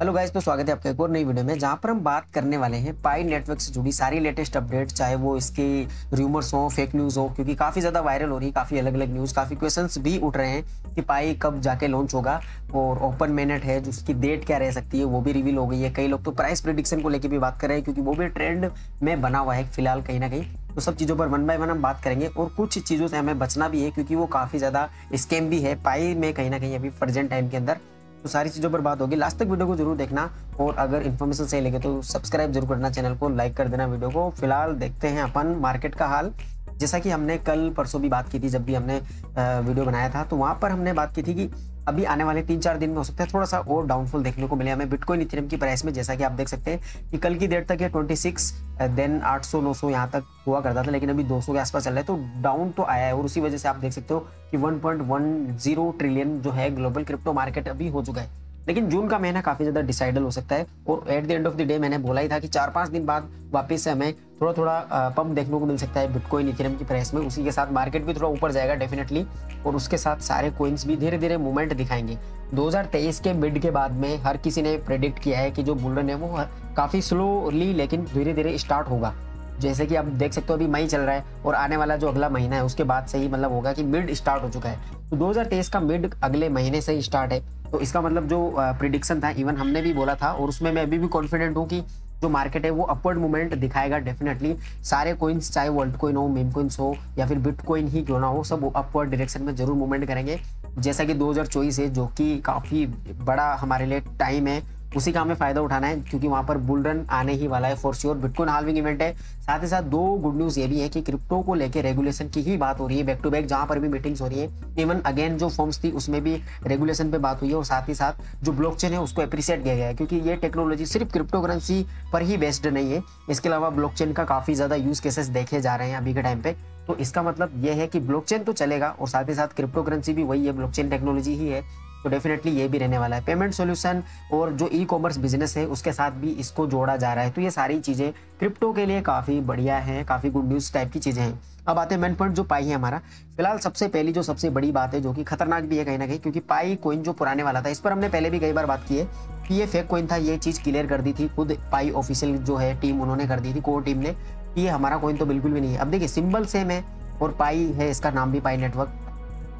Hello guys, तो स्वागत है आपका एक और नई वीडियो में, जहां पर हम बात करने वाले हैं पाई नेटवर्क से जुड़ी सारी लेटेस्ट अपडेट, चाहे वो इसकी र्यूमर्स हो, फेक न्यूज़ हो, क्योंकि काफ़ी ज़्यादा वायरल हो रही है, काफ़ी अलग अलग न्यूज़, काफ़ी क्वेश्चंस भी उठ रहे हैं कि पाई कब जाके लॉन्च होगा और ओपन मेनेट है जिसकी डेट क्या रह सकती है वो भी रिवील हो गई है। कई लोग तो प्राइस प्रेडिक्शन को लेकर भी बात कर रहे हैं क्योंकि वो भी ट्रेंड में बना हुआ है फिलहाल कहीं ना कहीं। तो सब चीज़ों पर वन बाय वन हम बात करेंगे और कुछ चीज़ों से हमें बचना भी है क्योंकि वो काफ़ी ज़्यादा स्कैम भी है पाई में कहीं ना कहीं अभी प्रेजेंट टाइम के अंदर। तो सारी चीज़ों पर बात होगी, लास्ट तक वीडियो को जरूर देखना और अगर इन्फॉर्मेशन सही लगे तो सब्सक्राइब जरूर करना, चैनल को लाइक कर देना वीडियो को। फिलहाल देखते हैं अपन मार्केट का हाल। जैसा कि हमने कल परसों भी बात की थी जब भी हमने वीडियो बनाया था, तो वहाँ पर हमने बात की थी कि अभी आने वाले 3-4 दिन में हो सकता है थोड़ा सा और डाउनफॉल देखने को मिले हमें बिटकॉइन इथेरियम की प्राइस में। जैसा कि आप देख सकते हैं कि कल की डेट तक ये 26 देन 800-900 यहाँ तक हुआ करता था, लेकिन अभी 200 के आसपास चल रहा है, तो डाउन तो आया है। और उसी वजह से आप देख सकते हो कि 1.10 ट्रिलियन जो है ग्लोबल क्रिप्टो मार्केट अभी हो चुका है। लेकिन जून का महीना काफ़ी ज़्यादा डिसाइडल हो सकता है और at the end of the day मैंने बोला ही था कि 4-5 दिन बाद वापस से हमें थोड़ा थोड़ा पंप देखने को मिल सकता है बिटकॉइन इथेरियम की प्राइस में। उसी के साथ मार्केट भी थोड़ा ऊपर जाएगा डेफिनेटली और उसके साथ सारे कॉइन्स भी धीरे धीरे मूवमेंट दिखाएंगे। 2023 के मिड के बाद में हर किसी ने प्रेडिक्ट किया है कि जो बुल रन है वो काफ़ी स्लोली लेकिन धीरे धीरे स्टार्ट होगा। जैसे कि आप देख सकते हो अभी मई चल रहा है और आने वाला जो अगला महीना है उसके बाद से ही मतलब होगा कि मिड स्टार्ट हो चुका है। तो 2023 का मिड अगले महीने से ही स्टार्ट है, तो इसका मतलब जो प्रिडिक्शन था इवन हमने भी बोला था और उसमें मैं अभी भी कॉन्फिडेंट हूँ कि जो मार्केट है वो अपवर्ड मूवमेंट दिखाएगा डेफिनेटली। सारे कॉइन्स, चाहे वर्ल्ड कॉइन हो, मीम कॉइन्स हो या फिर बिटकॉइन ही क्यों ना हो, सब अपवर्ड डायरेक्शन में जरूर मूवमेंट करेंगे। जैसा कि 2024 है जो कि काफ़ी बड़ा हमारे लिए टाइम है, उसी का हमें फ़ायदा उठाना है क्योंकि वहाँ पर बुल रन आने ही वाला है for sure. Bitcoin halving event है, साथ ही साथ दो गुड न्यूज़ ये भी है कि क्रिप्टो को लेके रेगुलेशन की ही बात हो रही है बैक टू बैक, जहाँ पर भी मीटिंग्स हो रही है। इवन अगेन जो फॉर्म्स थी उसमें भी रेगुलेशन पे बात हुई है और साथ ही साथ जो ब्लॉकचेन है उसको अप्रिशिएट किया गया है क्योंकि ये टेक्नोलॉजी सिर्फ क्रिप्टो करेंसी पर ही बेस्ड नहीं है, इसके अलावा ब्लॉकचेन का काफ़ी ज़्यादा यूज़ केसेस देखे जा रहे हैं अभी के टाइम पे। तो इसका मतलब ये है कि ब्लॉकचेन तो चलेगा और साथ ही साथ क्रिप्टो करेंसी भी वही है, ब्लॉकचेन टेक्नोलॉजी ही है, तो डेफिनेटली ये भी रहने वाला है। पेमेंट सॉल्यूशन और जो ई कॉमर्स बिजनेस है उसके साथ भी इसको जोड़ा जा रहा है, तो ये सारी चीज़ें क्रिप्टो के लिए काफ़ी बढ़िया हैं, काफ़ी गुड न्यूज़ टाइप की चीज़ें हैं। अब आते हैं मेन पॉइंट जो पाई है हमारा। फिलहाल सबसे पहली जो सबसे बड़ी बात है जो कि खतरनाक भी है कहीं ना कहीं, क्योंकि पाई कॉइन जो पुराने वाला था इस पर हमने पहले भी कई बार बात की है कि ये फेक कॉइन था, ये चीज़ क्लियर कर दी थी खुद पाई ऑफिशियल जो है टीम, उन्होंने कर दी थी कोर टीम ने कि ये हमारा कॉइन तो बिल्कुल भी नहीं है। अब देखिए सिंबल सेम है और पाई है, इसका नाम भी पाई नेटवर्क,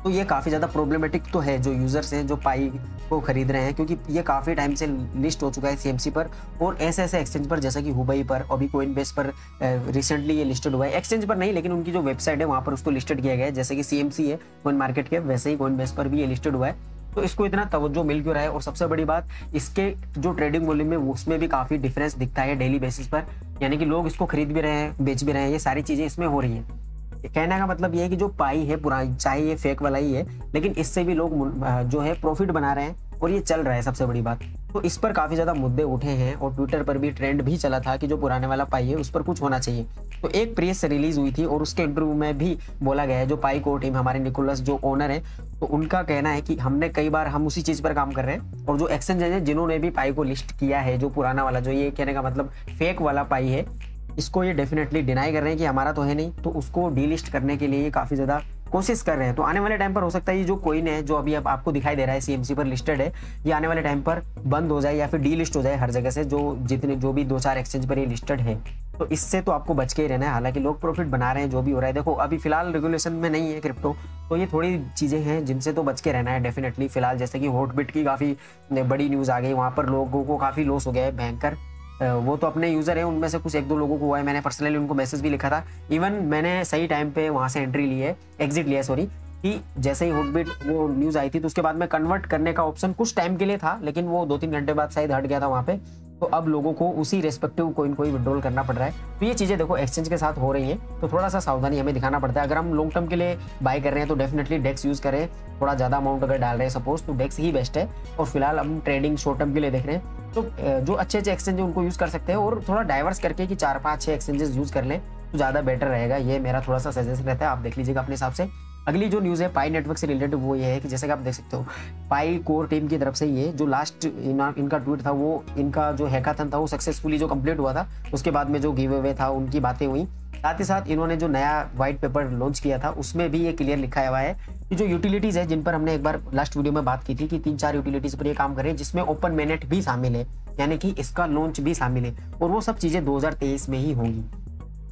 तो ये काफ़ी ज़्यादा प्रॉब्लमेटिक तो है जो यूज़र्स हैं जो पाई को खरीद रहे हैं, क्योंकि ये काफ़ी टाइम से लिस्ट हो चुका है CMC पर और ऐसे ऐसे एक्सचेंज पर जैसा कि हुबई पर, अभी कोइनबेस पर रिसेंटली ये लिस्टेड हुआ है। एक्सचेंज पर नहीं लेकिन उनकी जो वेबसाइट है वहाँ पर उसको लिस्टेड किया गया है, जैसे कि CMC है कॉइन मार्केट के, वैसे ही कोइनबेस पर भी ये लिस्टेड हुआ है। तो इसको इतना तवज्जो मिल क्यों रहा है? और सबसे बड़ी बात इसके जो ट्रेडिंग वॉल्यूम है उसमें भी काफ़ी डिफरेंस दिखता है डेली बेसिस पर, यानी कि लोग इसको खरीद भी रहे हैं, बेच भी रहे हैं, ये सारी चीज़ें इसमें हो रही हैं। कहने का मतलब ये है कि जो पाई है पुरानी, चाहे ये फेक वाला ही है, लेकिन इससे भी लोग जो है प्रॉफिट बना रहे हैं और ये चल रहा है, सबसे बड़ी बात। तो इस पर काफ़ी ज़्यादा मुद्दे उठे हैं और ट्विटर पर भी ट्रेंड भी चला था कि जो पुराने वाला पाई है उस पर कुछ होना चाहिए। तो एक प्रेस रिलीज़ हुई थी और उसके इंटरव्यू में भी बोला गया है, जो पाई कोर टीम हमारे निकोलस जो ओनर है, तो उनका कहना है कि हमने कई बार हम उसी चीज़ पर काम कर रहे हैं और जो एक्सचेंज है जिन्होंने भी पाई को लिस्ट किया है जो पुराना वाला, जो ये कहने का मतलब फेक वाला पाई है, इसको ये डेफिनेटली डिनाई कर रहे हैं कि हमारा तो है नहीं, तो उसको डीलिस्ट करने के लिए ये काफ़ी ज़्यादा कोशिश कर रहे हैं। तो आने वाले टाइम पर हो सकता है ये जो कॉइन है जो अभी आपको दिखाई दे रहा है CMC पर लिस्टेड है, ये आने वाले टाइम पर बंद हो जाए या फिर डीलिस्ट हो जाए हर जगह से, जो भी 2-4 एक्सचेंज पर ये लिस्टेड है। तो इससे तो आपको बच के ही रहना है, हालांकि लोग प्रॉफिट बना रहे हैं जो भी हो रहा है। देखो अभी फिलहाल रेगुलेशन में नहीं है क्रिप्टो, तो ये थोड़ी चीज़ें हैं जिनसे तो बच के रहना है डेफिनेटली। फिलहाल जैसे कि हॉटबिट की काफ़ी बड़ी न्यूज़ आ गई, वहाँ पर लोगों को काफ़ी लॉस हो गया है भयंकर। वो तो अपने यूज़र हैं, उनमें से कुछ 1-2 लोगों को हुआ है, मैंने पर्सनली उनको मैसेज भी लिखा था, इवन मैंने सही टाइम पे वहाँ से एग्जिट लिया है कि जैसे ही हॉटबिट वो न्यूज़ आई थी तो उसके बाद में कन्वर्ट करने का ऑप्शन कुछ टाइम के लिए था, लेकिन वो 2-3 घंटे बाद शायद हट गया था वहाँ पे। तो अब लोगों को उसी रेस्पेक्टिव कोइन को ही विड्रॉल करना पड़ रहा है। तो ये चीज़ें देखो एक्सचेंज के साथ हो रही हैं, तो थोड़ा सा सावधानी हमें दिखाना पड़ता है। अगर हम लॉन्ग टर्म के लिए बाय कर रहे हैं तो डेफिनेटली डेक्स यूज़ करें, थोड़ा ज़्यादा अमाउंट अगर डाल रहे हैं सपोज तो डेक्स ही बेस्ट है। और फिलहाल हम ट्रेडिंग शॉर्ट टर्म के लिए देख रहे हैं तो जो अच्छे एक्सचेंज हैं उनको यूज़ कर सकते हैं और थोड़ा डाइवर्स करके कि 4-5-6 एक्सचेंजेस यूज़ कर लें तो ज़्यादा बेटर रहेगा। ये मेरा थोड़ा सा सजेशन रहता है, आप देख लीजिएगा अपने हिसाब से। अगली जो न्यूज़ है पाई नेटवर्क से रिलेटेड वो ये है कि जैसे कि आप देख सकते हो पाई कोर टीम की तरफ से ये जो लास्ट इनका ट्वीट था, वो इनका जो हैकाथन था वो सक्सेसफुली जो कंप्लीट हुआ था, उसके बाद में जो गिव अवे था उनकी बातें हुई। साथ ही साथ इन्होंने जो नया वाइट पेपर लॉन्च किया था उसमें भी ये क्लियर लिखा हुआ है जो यूटिलिटीज है जिन पर हमने एक बार लास्ट वीडियो में बात की थी कि 3-4 यूटिलिटीज पर ये काम कर रहे हैं, जिसमें ओपन मेनेट भी शामिल है, यानी कि इसका लॉन्च भी शामिल है, और वो सब चीजें 2023 में ही होंगी।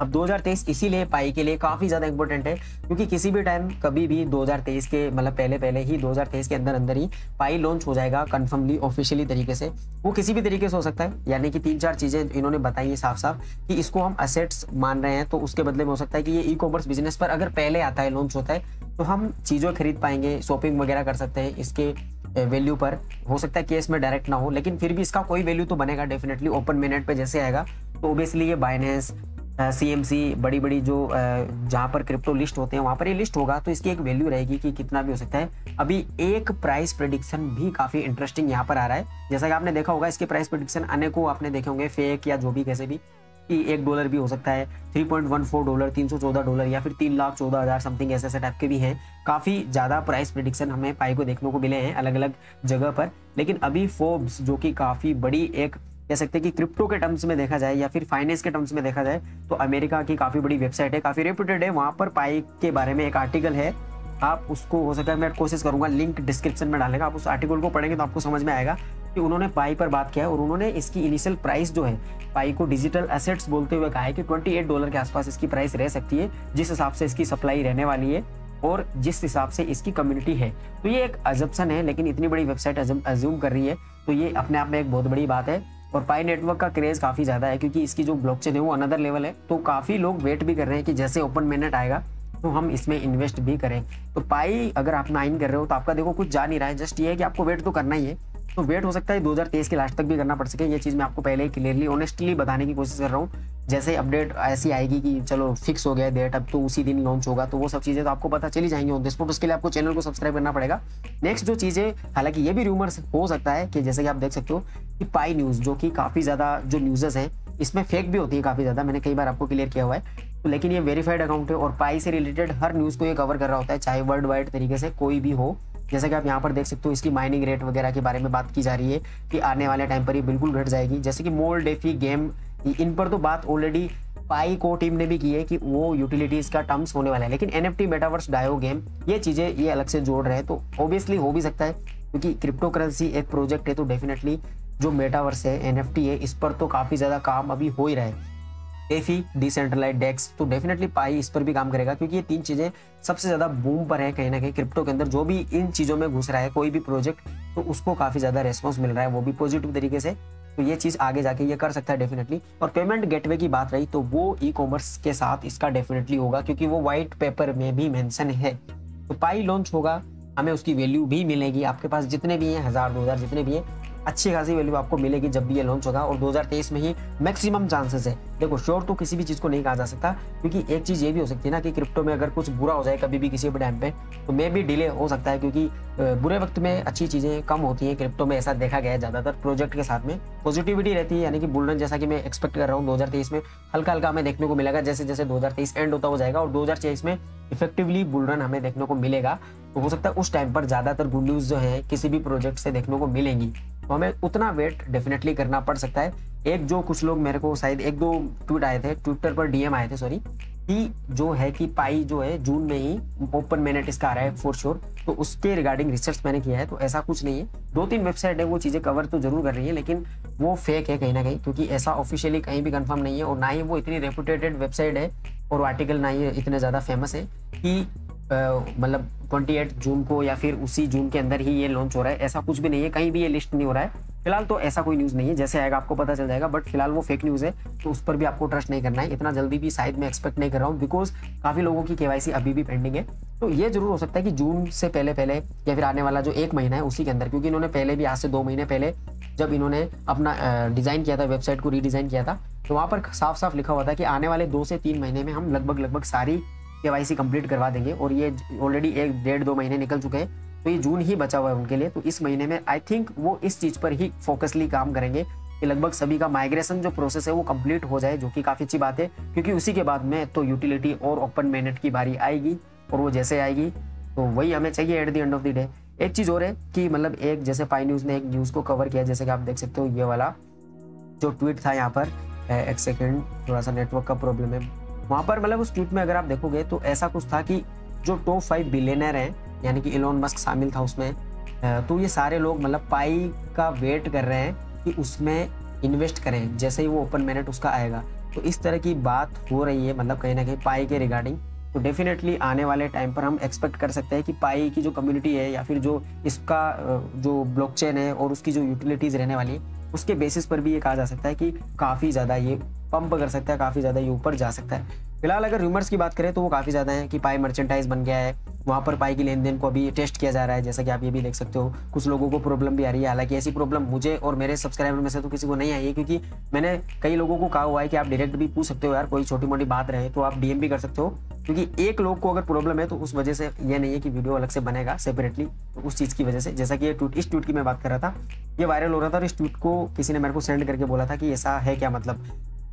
अब 2023 इसीलिए पाई के लिए काफ़ी ज़्यादा इंपॉर्टेंट है, क्योंकि किसी भी टाइम कभी भी 2023 के मतलब पहले ही 2023 के अंदर ही पाई लॉन्च हो जाएगा कन्फर्मली ऑफिशियली तरीके से। वो किसी भी तरीके से हो सकता है, यानी कि 3-4 चीज़ें इन्होंने बताई है साफ साफ कि इसको हम असेट्स मान रहे हैं, तो उसके बदले में हो सकता है कि ये ई कॉमर्स बिजनेस पर अगर पहले आता है, लॉन्च होता है, तो हम चीज़ें खरीद पाएंगे, शॉपिंग वगैरह कर सकते हैं इसके वैल्यू पर। हो सकता है केस में डायरेक्ट ना हो, लेकिन फिर भी इसका कोई वैल्यू तो बनेगा डेफिनेटली। ओपन मेनेट पर जैसे आएगा तो ओबियसली ये बाइनेंस, CMC, बड़ी जो जहाँ पर क्रिप्टो लिस्ट होते हैं वहाँ पर ये लिस्ट होगा, तो इसकी एक वैल्यू रहेगी कि कितना भी हो सकता है। अभी एक प्राइस प्रेडिक्शन भी काफ़ी इंटरेस्टिंग यहाँ पर आ रहा है, जैसा कि आपने देखा होगा इसके प्राइस प्रेडिक्शन अनेकों आपने देखे होंगे फेक या जो भी कैसे भी, कि $1 भी हो सकता है, $3.14, $314 या फिर $3,14,000 समथिंग ऐसे टाइप के भी हैं। काफ़ी ज़्यादा प्राइस प्रेडिक्शन हमें पाई को देखने को मिले हैं अलग अलग जगह पर। लेकिन अभी फोर्ब्स, जो कि काफ़ी बड़ी एक कह सकते हैं कि क्रिप्टो के टर्म्स में देखा जाए या फिर फाइनेंस के टर्म्स में देखा जाए तो अमेरिका की काफ़ी बड़ी वेबसाइट है, काफ़ी रेप्यूटेड है, वहाँ पर पाई के बारे में एक आर्टिकल है, आप उसको हो सके मैं कोशिश करूँगा लिंक डिस्क्रिप्शन में डालेगा, आप उस आर्टिकल को पढ़ेंगे तो आपको समझ में आएगा कि उन्होंने पाई पर बात किया है। और उन्होंने इसकी इनिशियल प्राइस जो है पाई को डिजिटल एसेट्स बोलते हुए कहा है कि $28 के आसपास इसकी प्राइस रह सकती है, जिस हिसाब से इसकी सप्लाई रहने वाली है और जिस हिसाब से इसकी कम्युनिटी है। तो ये एक अजम्पशन है, लेकिन इतनी बड़ी वेबसाइट अज्यूम कर रही है, तो ये अपने आप में एक बहुत बड़ी बात है। और पाई नेटवर्क का क्रेज़ काफ़ी ज़्यादा है, क्योंकि इसकी जो ब्लॉकचेन है वो अनदर लेवल है, तो काफ़ी लोग वेट भी कर रहे हैं कि जैसे ओपन मेनेट आएगा तो हम इसमें इन्वेस्ट भी करें। तो पाई अगर आप माइन कर रहे हो तो आपका देखो कुछ जा नहीं रहा है, जस्ट ये है कि आपको वेट तो करना ही है, तो वेट हो सकता है 2023 के लास्ट तक भी करना पड़ सके। ये चीज़ मैं आपको पहले ही क्लियरली ऑनेस्टली बताने की कोशिश कर रहा हूँ, जैसे अपडेट ऐसी आएगी कि चलो फिक्स हो गया डेट, अब तो उसी दिन लॉन्च होगा, तो वो सब चीज़ें तो आपको पता चली जाएंगी ऑन द स्पॉट। उसके लिए आपको चैनल को सब्सक्राइब करना पड़ेगा। नेक्स्ट जो चीज़ें, हालांकि ये भी रूमर्स हो सकता है कि जैसे कि आप देख सकते हो कि पाई न्यूज़ जो कि काफ़ी ज़्यादा जो न्यूज़ हैं इसमें फेक भी होती है काफ़ी ज़्यादा, मैंने कई बार आपको क्लियर किया हुआ है, तो लेकिन ये वेरीफाइड अकाउंट है और पाई से रिलेटेड हर न्यूज़ को ये कवर कर रहा होता है, चाहे वर्ल्ड वाइड तरीके से कोई भी हो। जैसा कि आप यहाँ पर देख सकते हो इसकी माइनिंग रेट वगैरह के बारे में बात की जा रही है कि आने वाले टाइम पर ये बिल्कुल घट जाएगी, जैसे कि मोल, डेफी, गेम, इन पर तो बात ऑलरेडी पाई को टीम ने भी की है कि वो यूटिलिटीज़ का टर्म्स होने वाला है। लेकिन NFT, मेटावर्स, डायो, गेम, ये चीज़ें ये अलग से जोड़ रहे हैं, तो ऑब्वियसली हो भी सकता है, क्योंकि क्रिप्टो करेंसी एक प्रोजेक्ट है, तो डेफिनेटली जो मेटावर्स है, NFT है, इस पर तो काफ़ी ज़्यादा काम अभी हो ही रहा है। डेफी, डिसेंट्रलाइज डेक्स, तो डेफिनेटली पाई इस पर भी काम करेगा, क्योंकि ये 3 चीज़ें सबसे ज़्यादा बूम पर है कहीं ना कहीं क्रिप्टो के अंदर। जो भी इन चीज़ों में घुस रहा है कोई भी प्रोजेक्ट, तो उसको काफ़ी ज़्यादा रेस्पॉन्स मिल रहा है, वो भी पॉजिटिव तरीके से, तो ये चीज़ आगे जाके ये कर सकता है डेफिनेटली। और पेमेंट गेटवे की बात रही तो वो ई कॉमर्स के साथ इसका डेफिनेटली होगा, क्योंकि वो वाइट पेपर में भी मेंशन है। तो पाई लॉन्च होगा, हमें उसकी वैल्यू भी मिलेगी, आपके पास जितने भी हैं 1000, 2000 जितने भी हैं, अच्छी खासी वैल्यू आपको मिलेगी जब भी ये लॉन्च होगा। और 2023 में ही मैक्सिमम चांसेस है। देखो श्योर तो किसी भी चीज़ को नहीं कहा जा सकता, क्योंकि एक चीज़ ये भी हो सकती है ना कि क्रिप्टो में अगर कुछ बुरा हो जाए कभी भी किसी भी टाइम पे, तो मे भी डिले हो सकता है, क्योंकि बुरे वक्त में अच्छी चीज़ें कम होती हैं क्रिप्टो में, ऐसा देखा गया है ज़्यादातर प्रोजेक्ट के साथ में। पॉजिटिविटी रहती है, यानी कि बुलरन जैसा कि मैं एक्सपेक्ट कर रहा हूँ 2023 में हल्का हल्का हमें देखने को मिलेगा, जैसे जैसे 2023 एंड होता हो जाएगा और 2023 में इफेक्टिवली बुलरन हमें देखने को मिलेगा, तो हो सकता है उस टाइम पर ज़्यादातर गुड न्यूज़ जो है किसी भी प्रोजेक्ट से देखने को मिलेंगी। तो हमें उतना वेट डेफिनेटली करना पड़ सकता है। एक जो कुछ लोग मेरे को शायद 1-2 ट्वीट आए थे, ट्विटर पर DM आए थे सॉरी, कि जो है कि पाई जो है जून में ही ओपन मेनेट इसका आ रहा है फॉर श्योर, तो उसके रिगार्डिंग रिसर्च मैंने किया है, तो ऐसा कुछ नहीं है। 2-3 वेबसाइट है वो चीज़ें कवर तो जरूर कर रही है, लेकिन वो फेक है कहीं ना कहीं, क्योंकि ऐसा ऑफिशियली कहीं भी कंफर्म नहीं है, और ना ही वो इतनी रेपुटेटेड वेबसाइट है, और आर्टिकल ना ही इतने ज़्यादा फेमस है कि मतलब 28 जून को या फिर उसी जून के अंदर ही ये लॉन्च हो रहा है, ऐसा कुछ भी नहीं है, कहीं भी ये लिस्ट नहीं हो रहा है फिलहाल, तो ऐसा कोई न्यूज़ नहीं है। जैसे आएगा आपको पता चल जाएगा, बट फिलहाल वो फेक न्यूज़ है, तो उस पर भी आपको ट्रस्ट नहीं करना है, इतना जल्दी भी शायद मैं एक्सपेक्ट नहीं कर रहा हूँ, बिकॉज काफ़ी लोगों की KYC अभी भी पेंडिंग है। तो ये जरूर हो सकता है कि जून से पहले या फिर आने वाला जो 1 महीना है उसी के अंदर, क्योंकि इन्होंने पहले भी आज से 2 महीने पहले जब इन्होंने अपना डिज़ाइन किया था, वेबसाइट को रीडिज़ाइन किया था, तो वहाँ पर साफ साफ लिखा हुआ था कि आने वाले 2 से 3 महीने में हम लगभग सारी KYC कंप्लीट करवा देंगे, और ये ऑलरेडी 1-1.5-2 महीने निकल चुके हैं, तो ये जून ही बचा हुआ है उनके लिए। तो इस महीने में आई थिंक वो इस चीज़ पर ही फोकसली काम करेंगे कि लगभग सभी का माइग्रेशन जो प्रोसेस है वो कंप्लीट हो जाए, जो कि काफ़ी अच्छी बात है, क्योंकि उसी के बाद में तो यूटिलिटी और ओपन मेनेट की बारी आएगी, और वो जैसे आएगी तो वही हमें चाहिए at the end of the day. एक चीज़ और है कि मतलब एक जैसे पाई न्यूज़ ने एक न्यूज़ को कवर किया, जैसे कि आप देख सकते हो ये वाला जो ट्वीट था, यहाँ पर एक सेकेंड, थोड़ा सा नेटवर्क का प्रॉब्लम है, वहाँ पर मतलब उस ट्वीट में अगर आप देखोगे तो ऐसा कुछ था कि जो टॉप 5 बिलियनर हैं, यानी कि एलोन मस्क शामिल था उसमें, तो ये सारे लोग मतलब पाई का वेट कर रहे हैं कि उसमें इन्वेस्ट करें जैसे ही वो ओपन मार्केट उसका आएगा। तो इस तरह की बात हो रही है मतलब कहीं ना कहीं पाई के रिगार्डिंग। तो डेफिनेटली आने वाले टाइम पर हम एक्सपेक्ट कर सकते हैं कि पाई की जो कम्युनिटी है या फिर जो इसका जो ब्लॉकचेन है और उसकी जो यूटिलिटीज़ रहने वाली है उसके बेसिस पर भी ये कहा जा सकता है कि काफ़ी ज़्यादा ये पंप कर सकता है, काफ़ी ज़्यादा ये ऊपर जा सकता है। फिलहाल अगर र्यूमर्स की बात करें तो वो काफ़ी ज़्यादा है कि पाई मर्चेंटाइज बन गया है, वहाँ पर पाई की लेन देन को अभी टेस्ट किया जा रहा है, जैसा कि आप ये भी देख सकते हो। कुछ लोगों को प्रॉब्लम भी आ रही है, हालांकि ऐसी प्रॉब्लम मुझे और मेरे सब्सक्राइबर में से तो किसी को नहीं आई है, क्योंकि मैंने कई लोगों को कहा हुआ है कि आप डायरेक्ट भी पूछ सकते हो यार, कोई छोटी मोटी बात रहे तो आप डीएम भी कर सकते हो, क्योंकि एक लोग को अगर प्रॉब्लम है तो उस वजह से ये नहीं है कि वीडियो अलग से बनेगा सेपरेटली, तो उस चीज़ की वजह से, जैसा कि ये ट्वीट, इस ट्वीट की मैं बात कर रहा था, ये वायरल हो रहा था और इस ट्वीट को किसी ने मेरे को सेंड करके बोला था कि ऐसा है क्या मतलब।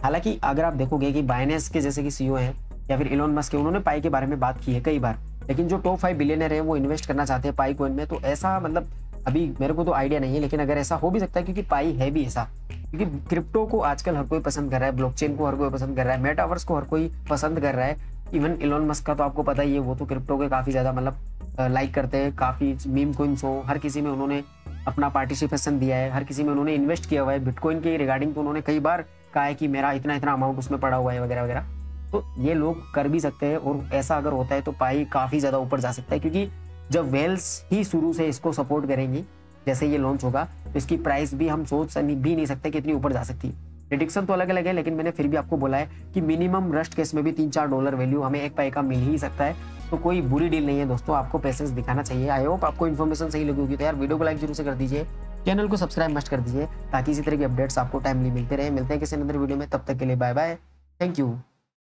हालांकि अगर आप देखोगे कि बाइनेंस के जैसे कि सीईओ हैं या फिर एलोन मस्क के, उन्होंने पाई के बारे में बात की है कई बार, लेकिन जो टॉप 5 बिलियनर हैं वो इन्वेस्ट करना चाहते हैं पाई कॉइन में। तो ऐसा मतलब अभी मेरे को तो आइडिया नहीं है, लेकिन अगर ऐसा हो भी सकता है, क्योंकि पाई है भी ऐसा, क्योंकि क्रिप्टो को आजकल हर कोई पसंद कर रहा है, ब्लॉकचेन को हर कोई पसंद कर रहा है, मेटावर्स को हर कोई पसंद कर रहा है। इवन एलोन मस्क का तो आपको पता ही है, वो तो क्रिप्टो के काफ़ी ज़्यादा मतलब लाइक करते हैं, काफ़ी मीम कॉइन्स हो, हर किसी में उन्होंने अपना पार्टिसिपेशन दिया है, हर किसी में उन्होंने इन्वेस्ट किया हुआ है। बिटकॉइन के रिगार्डिंग तो उन्होंने कई बार कहा है कि मेरा इतना इतना अमाउंट उसमें पड़ा हुआ है वगैरह वगैरह। तो ये लोग कर भी सकते हैं, और ऐसा अगर होता है तो पाई काफ़ी ज़्यादा ऊपर जा सकता है, क्योंकि जब वेल्स ही शुरू से इसको सपोर्ट करेंगी, जैसे ये लॉन्च होगा तो इसकी प्राइस भी हम सोच भी नहीं सकते कि इतनी ऊपर जा सकती है। प्रेडिक्शन तो अलग अलग है, लेकिन मैंने फिर भी आपको बोला है कि मिनिमम रस्ट केस में भी $3-4 वैल्यू हमें एक पाई का मिल ही सकता है। तो कोई बुरी डील नहीं है दोस्तों, आपको पेशेंस दिखाना चाहिए। आई होप आपको इन्फॉर्मेशन सही लगी होगी, तो यार वीडियो को लाइक जरूर से कर दीजिए, चैनल को सब्सक्राइब मस्ट कर दीजिए, ताकि इसी तरह के अपडेट्स आपको टाइमली मिलते रहे। मिलते हैं किसी अंदर वीडियो में, तब तक के लिए बाय बाय, थैंक यू।